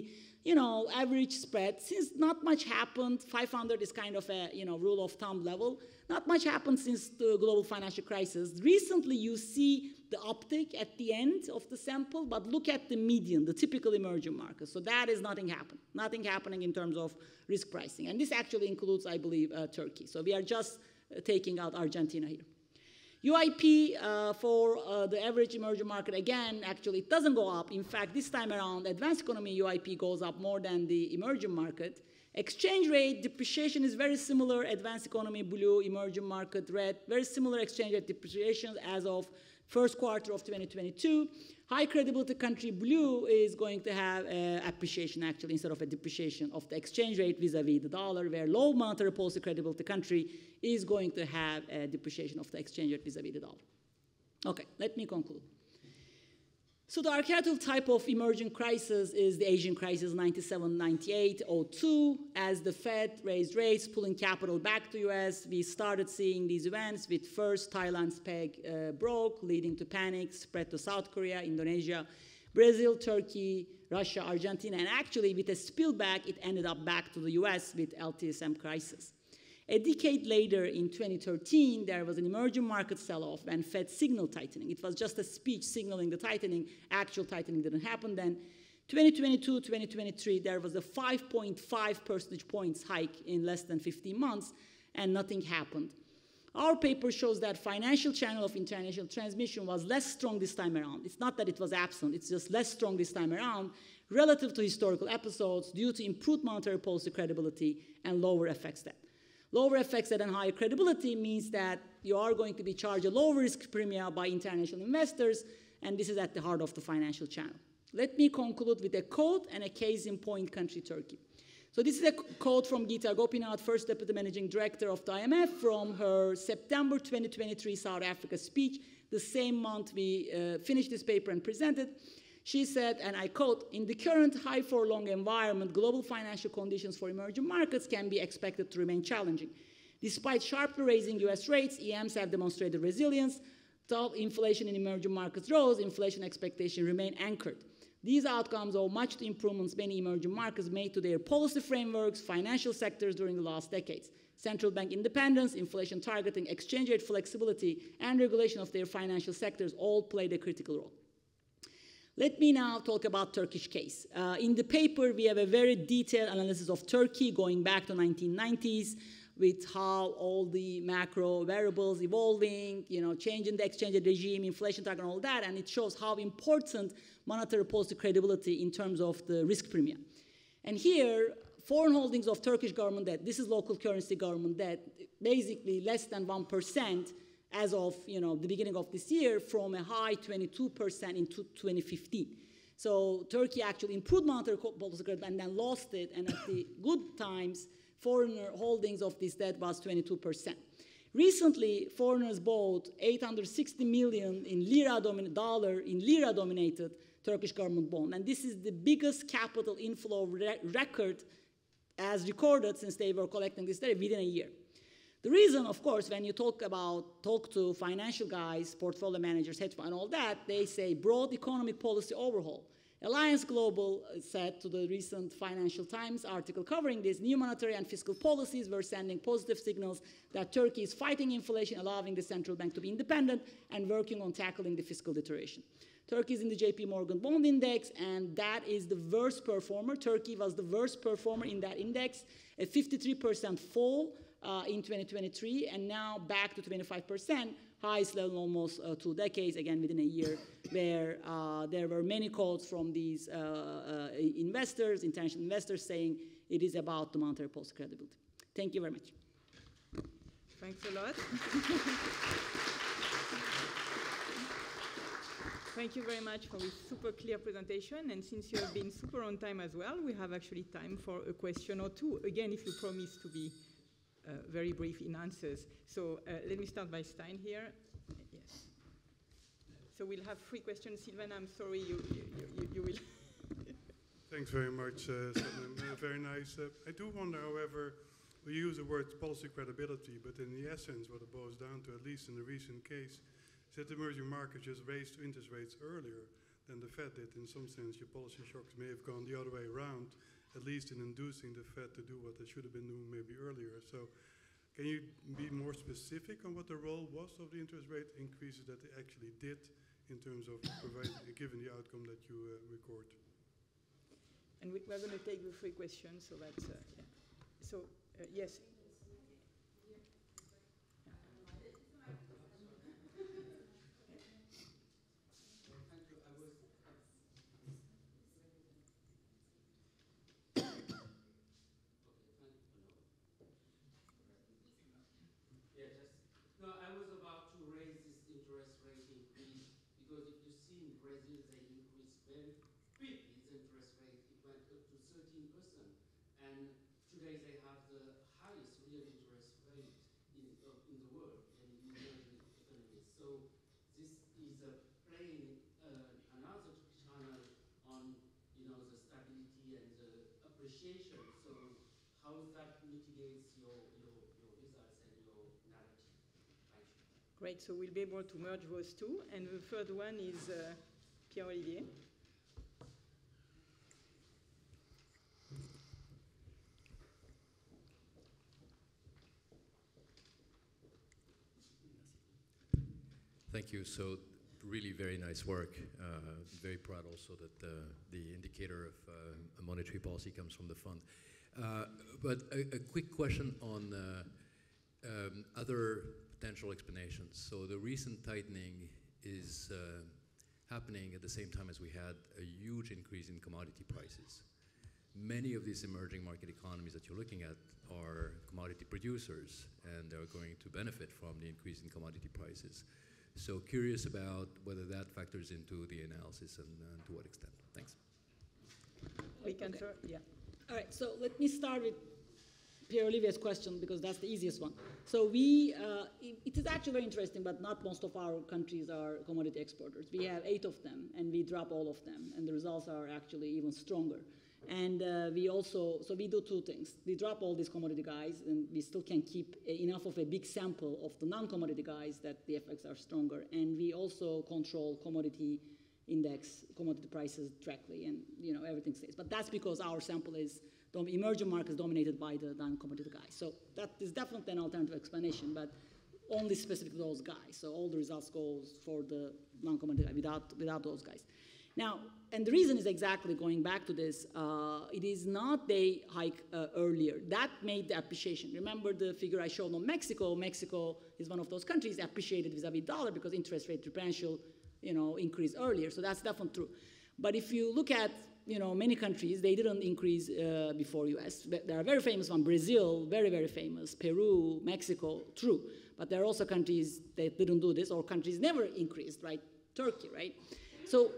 you know, average spread. Since not much happened, five hundred is kind of a, you know, rule of thumb level. Not much happened since the global financial crisis. Recently, you see the uptick at the end of the sample, but look at the median, the typical emerging markets. So that is nothing happening, nothing happening in terms of risk pricing. And this actually includes, I believe, uh, Turkey. So we are just uh, taking out Argentina here. U I P uh, for uh, the average emerging market, again, actually it doesn't go up. In fact, this time around, advanced economy U I P goes up more than the emerging market. Exchange rate depreciation is very similar, advanced economy blue, emerging market red, very similar exchange rate depreciation as of first quarter of twenty twenty-two. High credibility country blue is going to have uh, appreciation actually instead of a depreciation of the exchange rate vis-a-vis the dollar, where low monetary policy credibility country is going to have a depreciation of the exchange rate vis-a-vis the dollar. Okay, let me conclude. So the archetypal type of emerging crisis is the Asian crisis, ninety-seven, ninety-eight, oh two. As the Fed raised rates, pulling capital back to U S, we started seeing these events with first Thailand's peg uh, broke, leading to panic, spread to South Korea, Indonesia, Brazil, Turkey, Russia, Argentina, and actually with a spillback, it ended up back to the U S with L T S M crisis. A decade later, in twenty thirteen, there was an emerging market sell-off and Fed signal tightening. It was just a speech signaling the tightening. Actual tightening didn't happen then. twenty twenty-two, twenty twenty-three, there was a five point five percentage points hike in less than fifteen months, and nothing happened. Our paper shows that financial channel of international transmission was less strong this time around. It's not that it was absent, it's just less strong this time around relative to historical episodes due to improved monetary policy credibility and lower F X debt. Lower F X debt and higher credibility means that you are going to be charged a low risk premium by international investors, and this is at the heart of the financial channel. Let me conclude with a quote and a case in point country, Turkey. So this is a quote from Gita Gopinath, first deputy managing director of the I M F, from her September twenty twenty-three South Africa speech, the same month we uh, finished this paper and presented. She said, and I quote, "In the current high-for-long environment, global financial conditions for emerging markets can be expected to remain challenging. Despite sharply raising U S rates, E Ms have demonstrated resilience. Though inflation in emerging markets rose, inflation expectations remain anchored. These outcomes owe much to improvements many emerging markets made to their policy frameworks, financial sectors during the last decades. Central bank independence, inflation targeting, exchange rate flexibility, and regulation of their financial sectors all played a critical role." Let me now talk about Turkish case. Uh, in the paper, we have a very detailed analysis of Turkey going back to nineteen nineties with how all the macro variables evolving, you know, change in the exchange regime, inflation target, and all that, and it shows how important monetary policy credibility in terms of the risk premium. And here, foreign holdings of Turkish government debt, this is local currency government debt, basically less than one percent, as of you know, the beginning of this year, from a high twenty-two percent in twenty fifteen. So Turkey actually improved monetary policy credibility and then lost it, and at the good times, foreigner holdings of this debt was twenty-two percent. Recently, foreigners bought eight hundred sixty million in lira dollar in lira-dominated Turkish government bond, and this is the biggest capital inflow re record as recorded since they were collecting this debt within a year. The reason, of course, when you talk about, talk to financial guys, portfolio managers, hedge fund, and all that, they say broad economic policy overhaul. Alliance Global said to the recent Financial Times article covering this, new monetary and fiscal policies were sending positive signals that Turkey is fighting inflation, allowing the central bank to be independent, and working on tackling the fiscal deterioration. Turkey is in the J P Morgan Bond Index, and that is the worst performer. Turkey was the worst performer in that index, a fifty-three percent fall, Uh, in twenty twenty-three, and now back to twenty-five percent, highest level in almost uh, two decades, again within a year, where uh, there were many calls from these uh, uh, investors, international investors, saying it is about the monetary policy credibility. Thank you very much. Thanks a lot. Thank you very much for this super clear presentation, and since you have been super on time as well, we have actually time for a question or two, again if you promise to be Uh, very brief in answers. So uh, let me start by Stein here. Uh, yes. So we'll have three questions. Sylvain, I'm sorry, you, you, you, you will. Thanks very much, uh, Sylvain. Uh, very nice. Uh, I do wonder, however, we use the word policy credibility, but in the essence, what it boils down to, at least in the recent case, is that the emerging markets just raised interest rates earlier than the Fed did. In some sense, your policy shocks may have gone the other way around, at least in inducing the Fed to do what they should have been doing maybe earlier. So can you be more specific on what the role was of the interest rate increases that they actually did in terms of providing, given the outcome that you uh, record? And we, we're going to take the three questions, so that's, uh, yeah. So, uh, yes. Great, so we'll be able to merge those two. And the third one is uh, Pierre-Olivier. Thank you. So really very nice work. Uh, very proud also that uh, the indicator of uh, monetary policy comes from the fund. Uh, but a, a quick question on uh, um, other potential explanations. So the recent tightening is uh, happening at the same time as we had a huge increase in commodity prices. Many of these emerging market economies that you're looking at are commodity producers, and they're going to benefit from the increase in commodity prices. So curious about whether that factors into the analysis and, and to what extent. Thanks. We can, okay. Yeah. All right, so let me start with Pierre-Olivier's question, because that's the easiest one. So we, uh, it, it is actually very interesting, but not most of our countries are commodity exporters. We have eight of them, and we drop all of them, and the results are actually even stronger. And uh, we also, so we do two things. We drop all these commodity guys, and we still can keep enough of a big sample of the non-commodity guys that the effects are stronger. And we also control commodity index, commodity prices directly, and you know everything stays. But that's because our sample is emerging markets dominated by the non-commodity guys. So that is definitely an alternative explanation, but only specific to those guys. So all the results goes for the non-commodity guys without, without those guys. Now, and the reason is exactly going back to this, uh, it is not they hike uh, earlier. That made the appreciation. Remember the figure I showed on Mexico? Mexico is one of those countries appreciated vis-a-vis dollar because interest rate differential you know, increased earlier. So that's definitely true. But if you look at, you know, many countries, they didn't increase uh, before U S. There are very famous ones, Brazil, very, very famous, Peru, Mexico, true. But there are also countries that didn't do this, or countries never increased, right? Turkey, right? So,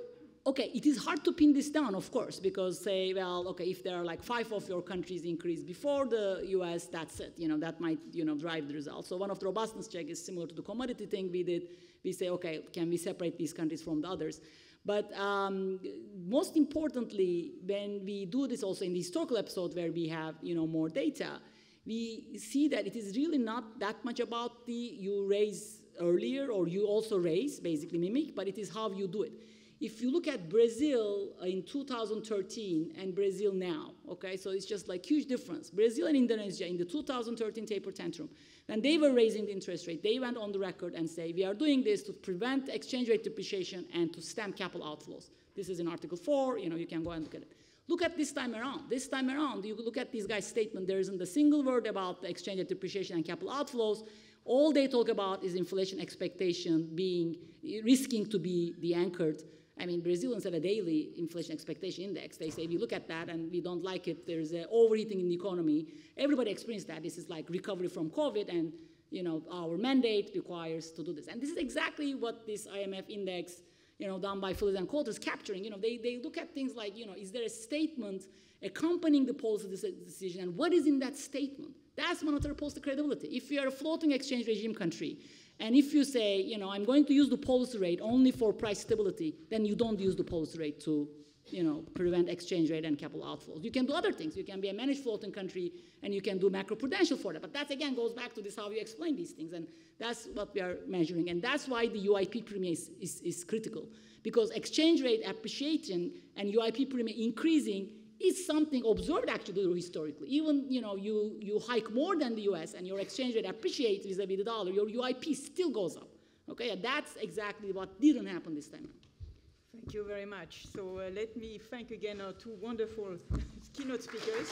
okay, it is hard to pin this down, of course, because say, well, okay, if there are like five of your countries increase before the U S, that's it. You know, that might, you know, drive the results. So one of the robustness check is similar to the commodity thing we did. We say, okay, can we separate these countries from the others? But um, most importantly, when we do this also in the historical episode where we have you know, more data, we see that it is really not that much about the you raise earlier or you also raise, basically mimic, but it is how you do it. If you look at Brazil in two thousand thirteen and Brazil now, okay, so it's just like huge difference. Brazil and Indonesia in the two thousand thirteen Taper Tantrum, when they were raising the interest rate, they went on the record and say, we are doing this to prevent exchange rate depreciation and to stem capital outflows. This is in Article four, you know, you can go and look at it. Look at this time around. This time around, you look at these guys' statement, there isn't a single word about the exchange rate depreciation and capital outflows. All they talk about is inflation expectation being, risking to be the anchored. I mean, Brazilians have a daily inflation expectation index. They say, we look at that and we don't like it. There's an overheating in the economy. Everybody experienced that. This is like recovery from COVID, and you know, our mandate requires to do this. And this is exactly what this I M F index, you know, done by Phyllis Unsal is capturing. You know, they, they look at things like, you know, is there a statement accompanying the policy decision, and what is in that statement? That's monetary policy credibility. If you are a floating exchange regime country, and if you say, you know, I'm going to use the policy rate only for price stability, then you don't use the policy rate to, you know, prevent exchange rate and capital outflows. You can do other things. You can be a managed floating country, and you can do macroprudential for that. But that, again, goes back to this, how you explain these things. And that's what we are measuring. And that's why the U I P premium is, is, is critical. Because exchange rate appreciation and U I P premium increasing is something observed actually historically. Even you know you you hike more than the U S and your exchange rate appreciates vis-a-vis the dollar, your U I P still goes up. Okay, and that's exactly what didn't happen this time. Thank you very much. So uh, let me thank again our two wonderful keynote speakers.